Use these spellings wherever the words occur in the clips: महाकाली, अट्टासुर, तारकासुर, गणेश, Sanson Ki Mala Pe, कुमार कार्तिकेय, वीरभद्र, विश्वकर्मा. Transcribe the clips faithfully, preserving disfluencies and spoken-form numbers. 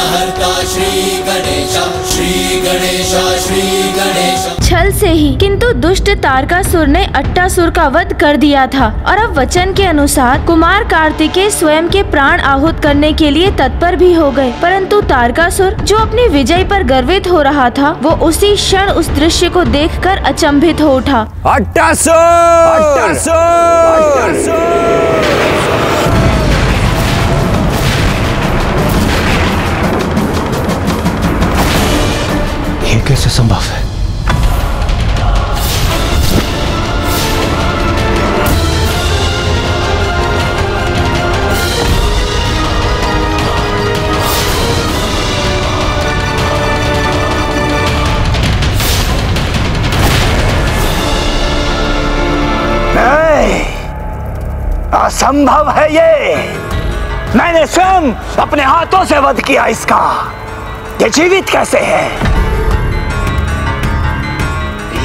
हरता श्री गणेशा श्री गणेशा श्री गणेशा। छल से ही किंतु दुष्ट तारकासुर ने अट्टासुर का वध कर दिया था और अब वचन के अनुसार कुमार कार्तिकेय स्वयं के प्राण आहुत करने के लिए तत्पर भी हो गए, परंतु तारकासुर जो अपनी विजय पर गर्वित हो रहा था वो उसी क्षण उस दृश्य को देखकर अचंभित हो उठा। अट्टासुर अट्टासुर अट्टासुर कैसे संभव है? नहीं, असंभव है ये। मैंने स्वयं अपने हाथों से वध किया इसका, ये जीवित कैसे है?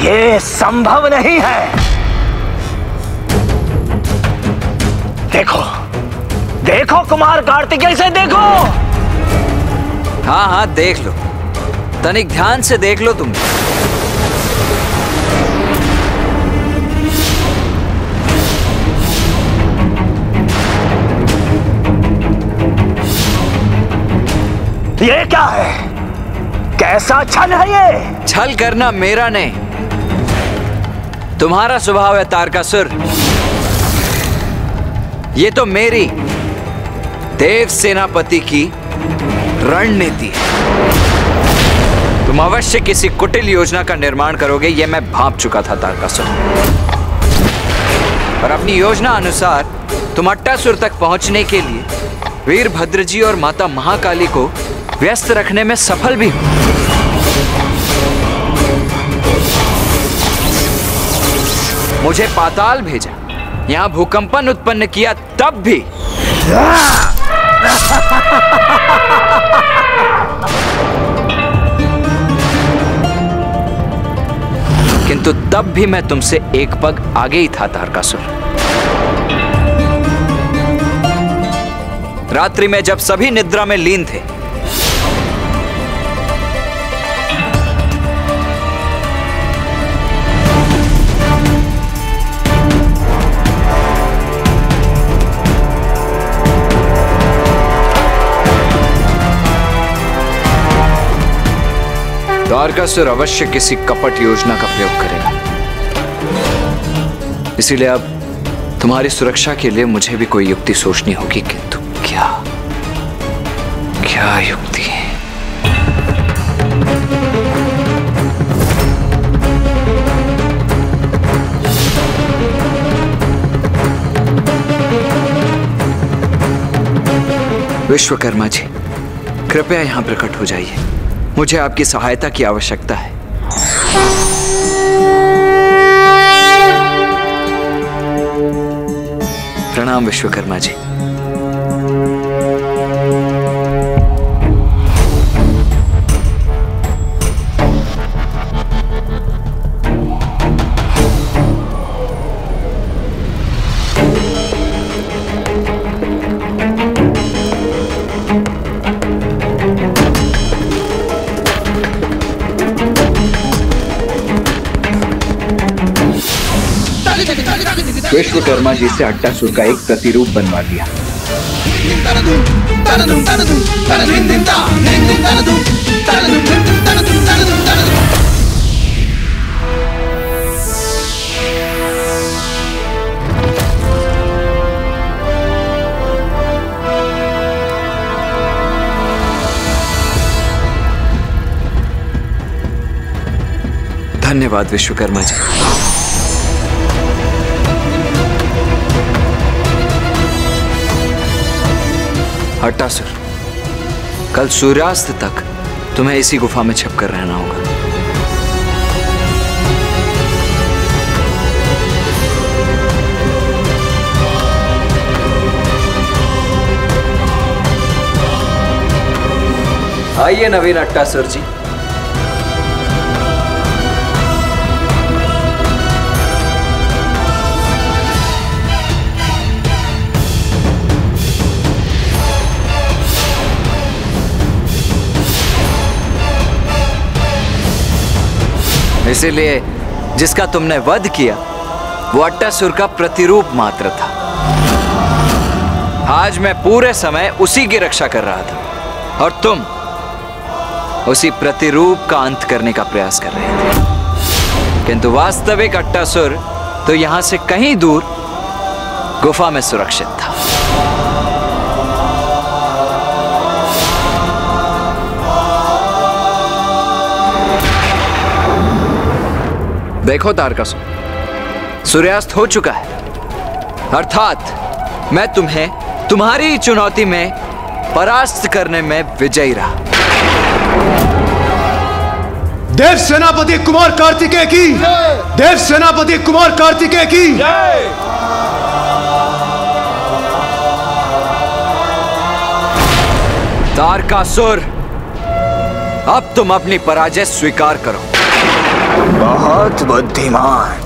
ये संभव नहीं है। देखो देखो कुमार कार्तिकेय से देखो। हाँ हाँ देख लो, तनिक ध्यान से देख लो। तुम ये क्या है? कैसा छल है ये? छल करना मेरा नहीं, तुम्हारा स्वभाव है तारकासुर। ये तो मेरी देव सेनापति की रणनीति है। तुम अवश्य किसी कुटिल योजना का निर्माण करोगे, ये मैं भांप चुका था तारकासुर। और अपनी योजना अनुसार तुम अट्टासुर तक पहुंचने के लिए वीरभद्र जी और माता महाकाली को व्यस्त रखने में सफल भी हो। मुझे पाताल भेजा, यहाँ भूकंपन उत्पन्न किया, तब भी किंतु तब भी मैं तुमसे एक पग आगे ही था तारकासुर। रात्रि में जब सभी निद्रा में लीन थे, तारकासुर अवश्य किसी कपट योजना का प्रयोग करेगा। इसीलिए अब तुम्हारी सुरक्षा के लिए मुझे भी कोई युक्ति सोचनी होगी, किंतु क्या क्या युक्ति है? विश्वकर्मा जी, कृपया यहां प्रकट हो जाइए, मुझे आपकी सहायता की आवश्यकता है। प्रणाम विश्वकर्मा जी। विश्वकर्मा जी से अट्टासुर का एक प्रतिरूप बनवा दिया। धन्यवाद विश्वकर्मा जी। अट्टासुर, कल सूर्यास्त तक तुम्हें इसी गुफा में छिपकर रहना होगा। आइए नवीन अट्टासुर जी। इसीलिए जिसका तुमने वध किया वो अट्टासुर का प्रतिरूप मात्र था। आज मैं पूरे समय उसी की रक्षा कर रहा था और तुम उसी प्रतिरूप का अंत करने का प्रयास कर रहे थे, किंतु वास्तविक अट्टासुर तो यहां से कहीं दूर गुफा में सुरक्षित था। देखो तारकासुर, सूर्यास्त हो चुका है, अर्थात मैं तुम्हें तुम्हारी चुनौती में परास्त करने में विजयी रहा। देव सेनापति कुमार कार्तिकेय की देव सेनापति कुमार कार्तिकेय की तारकासुर, अब तुम अपनी पराजय स्वीकार करो। बहुत बुद्धिमान,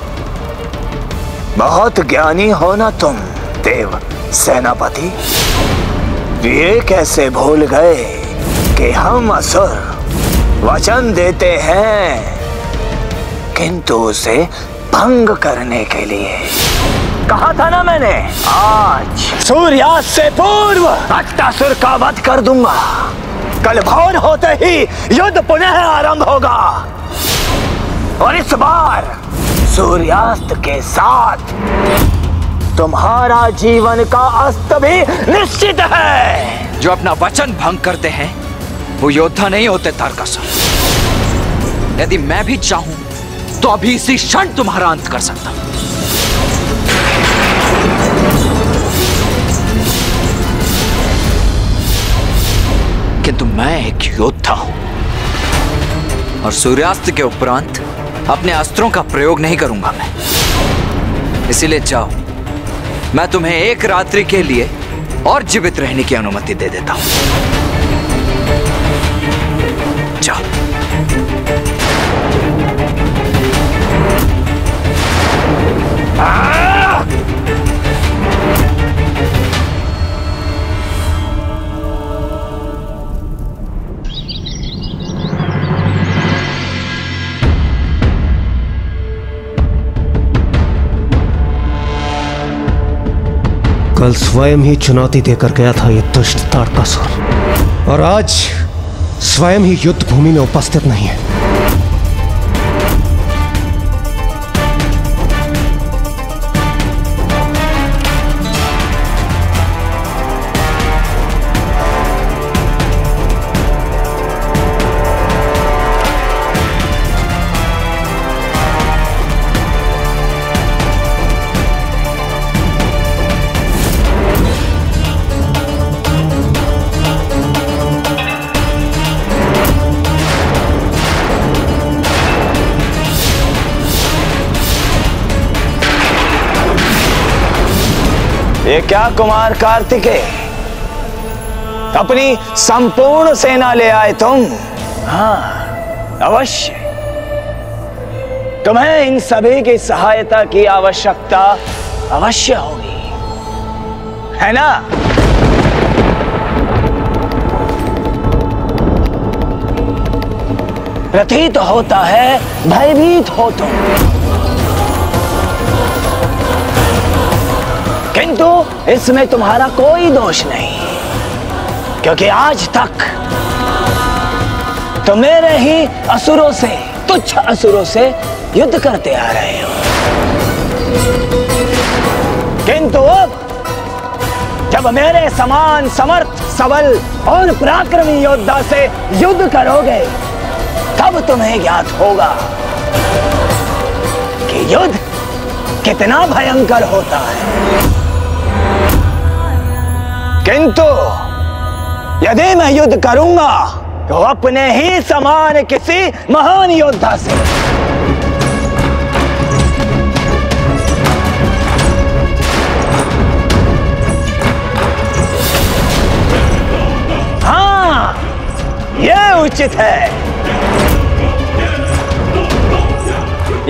बहुत ज्ञानी हो ना तुम देव सेनापति। ये कैसे भूल गए कि हम असुर वचन देते हैं, किंतु उसे भंग करने के लिए। कहा था ना मैंने, आज सूर्यास्त से पूर्व अट्टासुर का वध कर दूंगा। कल भोर होते ही युद्ध पुनः आरंभ होगा और इस बार सूर्यास्त के साथ तुम्हारा जीवन का अस्त भी निश्चित है। जो अपना वचन भंग करते हैं वो योद्धा नहीं होते तारकासुर। यदि मैं भी चाहूं तो अभी इसी क्षण तुम्हारा अंत कर सकता हूं। किंतु मैं एक योद्धा हूं और सूर्यास्त के उपरांत अपने अस्त्रों का प्रयोग नहीं करूंगा मैं। इसीलिए जाओ, मैं तुम्हें एक रात्रि के लिए और जीवित रहने की अनुमति दे देता हूं। कल स्वयं ही चुनौती देकर गया था ये दुष्ट तारकासुर और आज स्वयं ही युद्ध भूमि में उपस्थित नहीं है। ये क्या कुमार कार्तिकेय, अपनी संपूर्ण सेना ले आए तुम? हाँ अवश्य, तुम्हें इन सभी की सहायता की आवश्यकता अवश्य होगी, है ना? प्रतीत होता है भयभीत हो तुम, किंतु इसमें तुम्हारा कोई दोष नहीं, क्योंकि आज तक तुम मेरे ही असुरों से, तुच्छ असुरों से युद्ध करते आ रहे हो। किंतु अब जब मेरे समान समर्थ, सबल और पराक्रमी योद्धा से युद्ध करोगे तब तुम्हें ज्ञात होगा कि युद्ध कितना भयंकर होता है। किंतु यदि मैं युद्ध करूंगा तो अपने ही समान किसी महान योद्धा से, हाँ ये उचित है।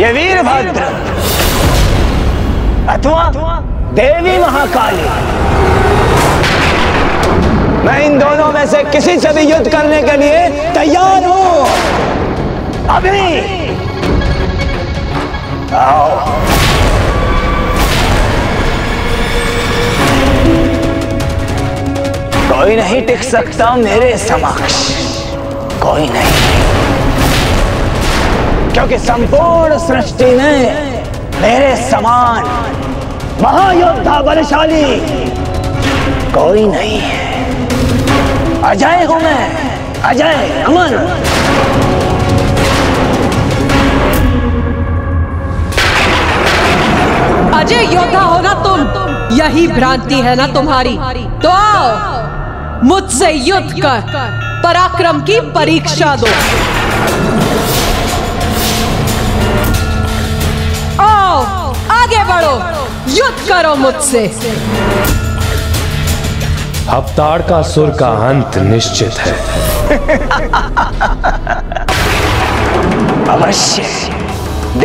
ये वीरभद्र अथवा देवी महाकाली, मैं इन दोनों में से किसी से भी युद्ध करने के लिए तैयार हूं। अभी आओ। कोई नहीं टिक सकता मेरे समक्ष, कोई नहीं, क्योंकि संपूर्ण सृष्टि में मेरे समान महायोद्धा बलशाली कोई नहीं है। अजय हूं मैं, अजय अमर। अजय योद्धा हो ना तुम, यही भ्रांति है ना तुम्हारी। तो आओ मुझसे युद्ध कर, पराक्रम की परीक्षा दो। आओ आगे बढ़ो, युद्ध करो मुझसे। अब तारकासुर का अंत निश्चित है। अवश्य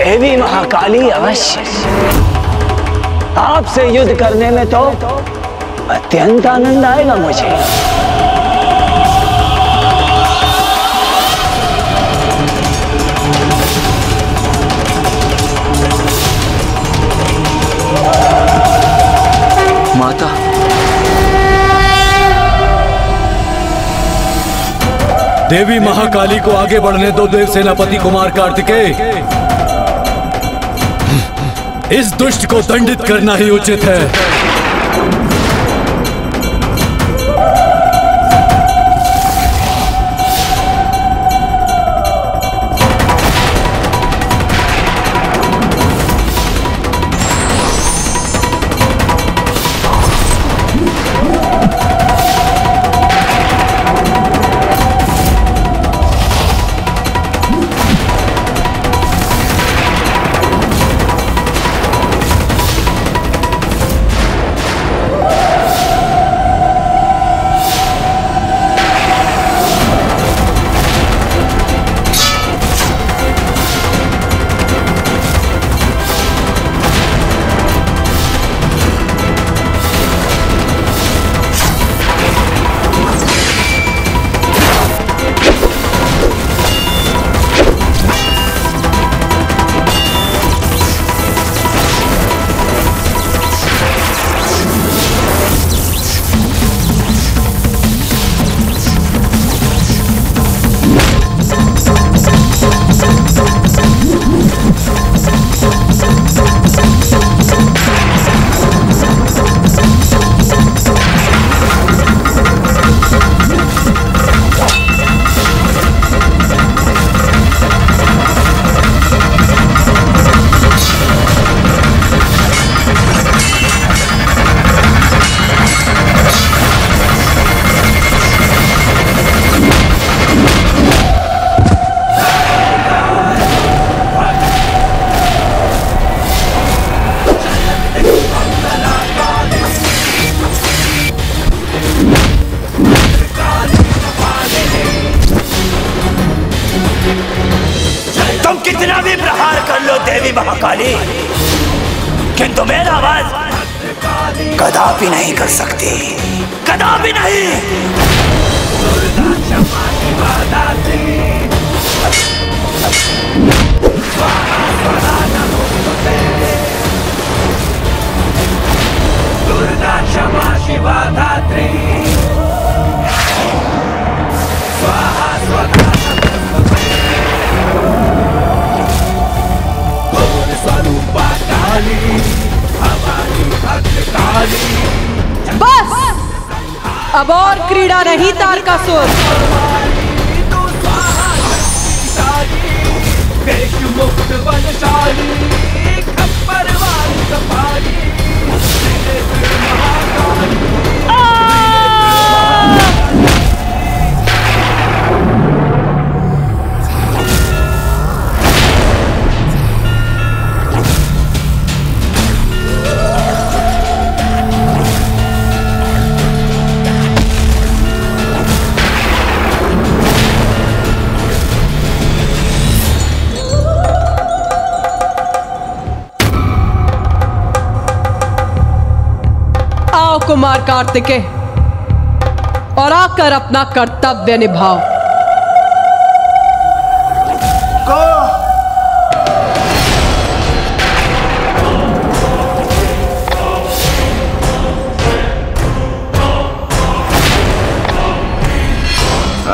देवी महाकाली, अवश्य आपसे युद्ध करने में तो अत्यंत आनंद आएगा मुझे। माता, देवी महाकाली को आगे बढ़ने दो। देव सेनापति कुमार कार्तिकेय, इस दुष्ट को दंडित करना ही उचित है। किंतु मेरा आवाज कदापि नहीं कर सकती, कदापि नहीं। बस, अब और क्रीड़ा नहीं तारकासुर। कुमार कार्तिकेय, और आकर अपना कर्तव्य निभाओ। को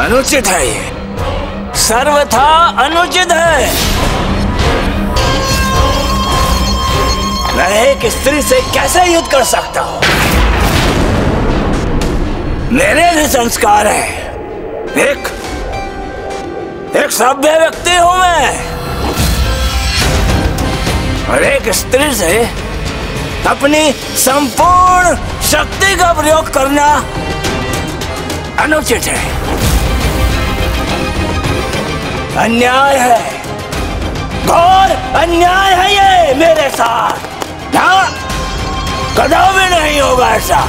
अनुचित है, ये सर्वथा अनुचित है। मैं एक स्त्री से कैसे युद्ध कर सकता हूँ? मेरे भी संस्कार हैं। एक एक सभ्य व्यक्ति हूँ मैं, और एक स्त्री से अपनी संपूर्ण शक्ति का प्रयोग करना अनुचित है, अन्याय है, घोर अन्याय है ये मेरे साथ। हाँ, कदापि भी नहीं होगा ऐसा।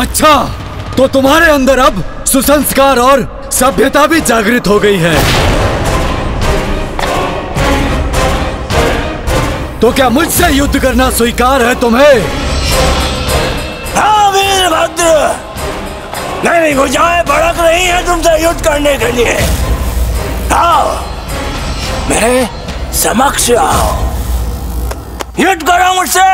अच्छा, तो तुम्हारे अंदर अब सुसंस्कार और सभ्यता भी जागृत हो गई है। तो क्या मुझसे युद्ध करना स्वीकार है तुम्हें? हाँ वीरभद्र, मेरी भुजाएं भड़क रही हैं तुमसे युद्ध करने के लिए। आओ मेरे समक्ष, आओ युद्ध करो मुझसे।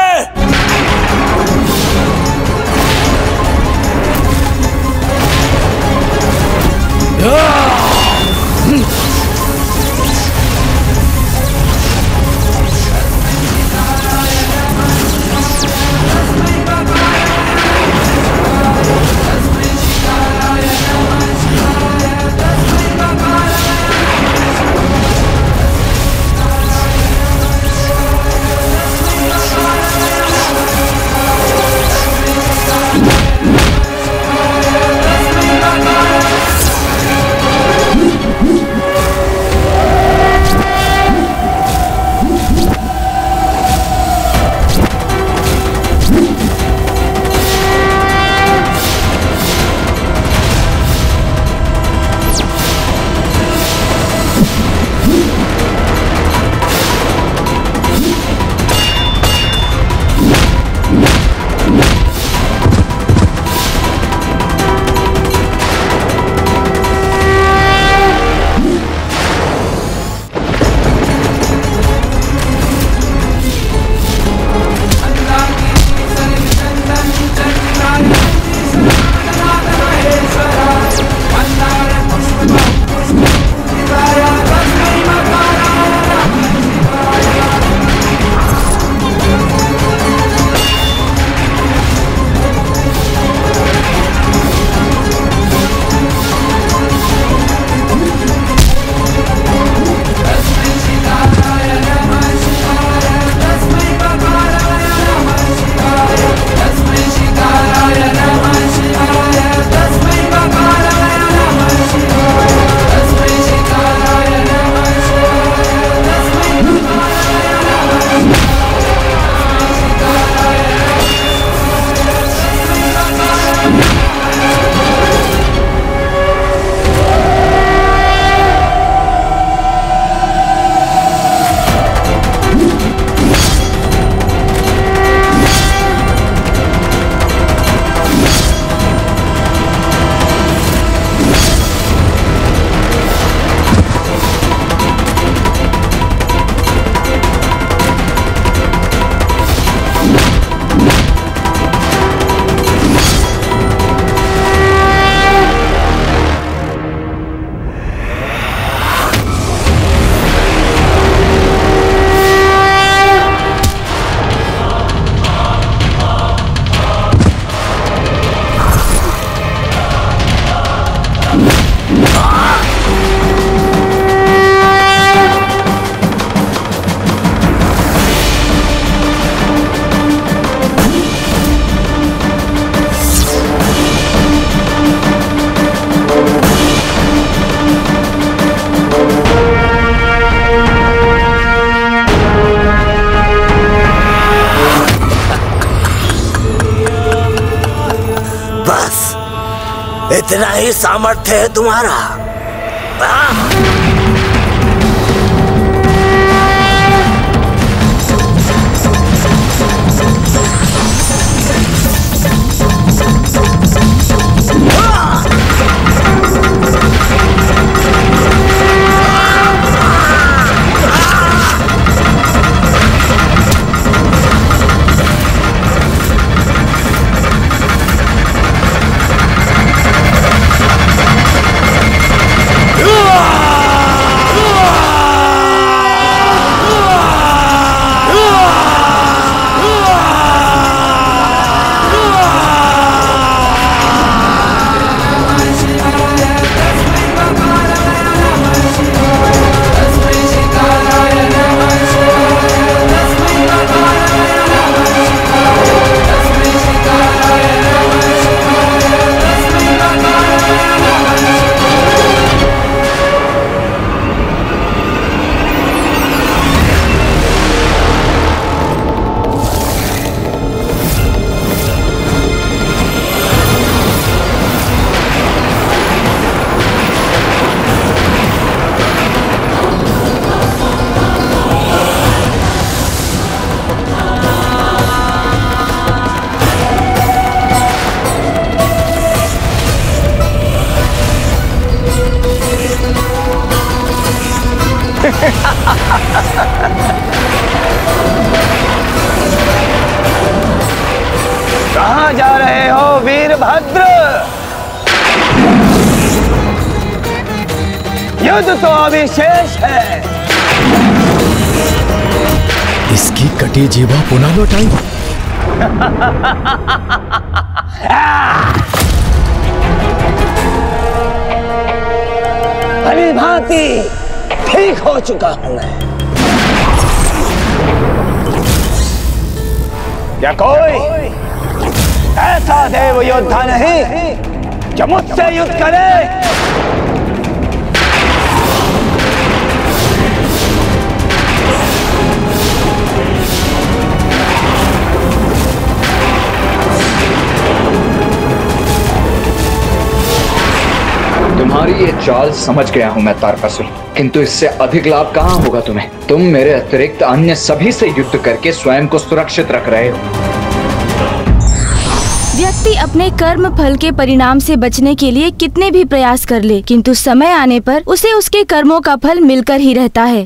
इतना ही सामर्थ्य है तुम्हारा। वीरभद्र, युद्ध तो अभी शेष है। इसकी कटी जीवा पुनः लौटाई। भली भांति ठीक हो चुका हूं मैं। क्या कोई ऐसा देव योद्धा नहीं जो मुझसे युद्ध करे? तुम्हारी ये चाल समझ गया हूँ मैं तारकासुर, किंतु इससे अधिक लाभ कहाँ होगा तुम्हें? तुम मेरे अतिरिक्त अन्य सभी से युद्ध करके स्वयं को सुरक्षित रख रहे हो। व्यक्ति अपने कर्म फल के परिणाम से बचने के लिए कितने भी प्रयास कर ले, किंतु समय आने पर उसे उसके कर्मों का फल मिलकर ही रहता है।